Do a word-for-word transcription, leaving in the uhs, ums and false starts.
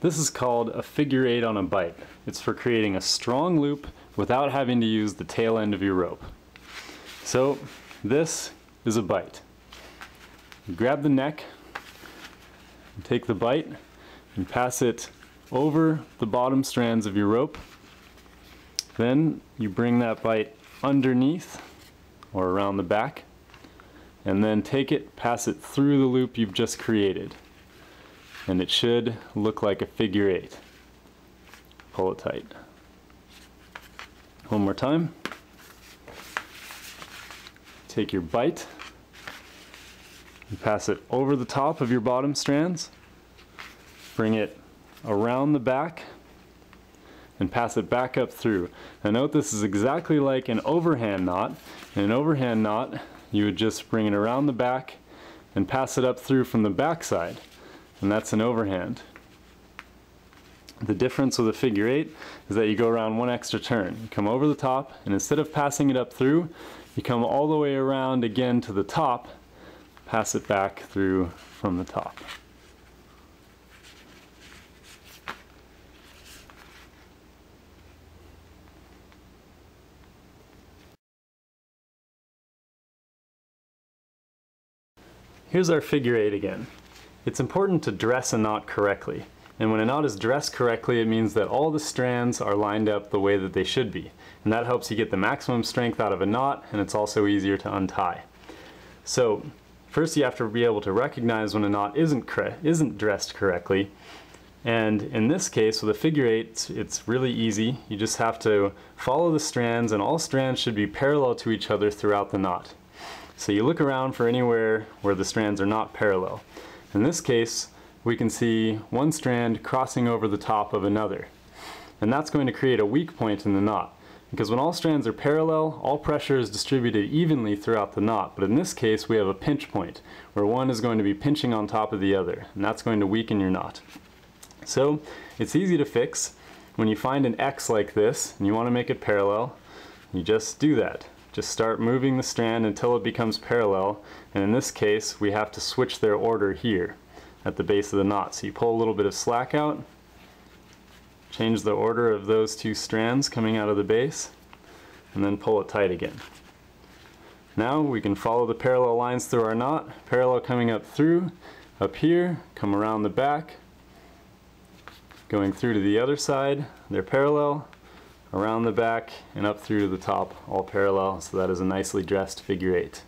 This is called a figure eight on a bite. It's for creating a strong loop without having to use the tail end of your rope. So this is a bite. Grab the neck, take the bite, and pass it over the bottom strands of your rope. Then you bring that bite underneath or around the back, and then take it, pass it through the loop you've just created. And it should look like a figure eight. Pull it tight. One more time. Take your bite, and pass it over the top of your bottom strands, bring it around the back, and pass it back up through. Now note this is exactly like an overhand knot. In an overhand knot, you would just bring it around the back and pass it up through from the back side, and that's an overhand. The difference with a figure eight is that you go around one extra turn. You come over the top, and instead of passing it up through, you come all the way around again to the top, pass it back through from the top. Here's our figure eight again. It's important to dress a knot correctly, and when a knot is dressed correctly, it means that all the strands are lined up the way that they should be, and that helps you get the maximum strength out of a knot, and it's also easier to untie. So first you have to be able to recognize when a knot isn't isn't dressed correctly, and in this case with a figure eight, it's really easy. You just have to follow the strands, and all strands should be parallel to each other throughout the knot. So you look around for anywhere where the strands are not parallel. In this case, we can see one strand crossing over the top of another. And that's going to create a weak point in the knot, because when all strands are parallel, all pressure is distributed evenly throughout the knot. But in this case, we have a pinch point, where one is going to be pinching on top of the other, and that's going to weaken your knot. So it's easy to fix. When you find an X like this, and you want to make it parallel, you just do that. Just start moving the strand until it becomes parallel, and in this case we have to switch their order here at the base of the knot. So you pull a little bit of slack out, change the order of those two strands coming out of the base, and then pull it tight again. Now we can follow the parallel lines through our knot, parallel coming up through, up here, come around the back, going through to the other side, they're parallel, around the back, and up through to the top, all parallel, so that is a nicely dressed figure eight.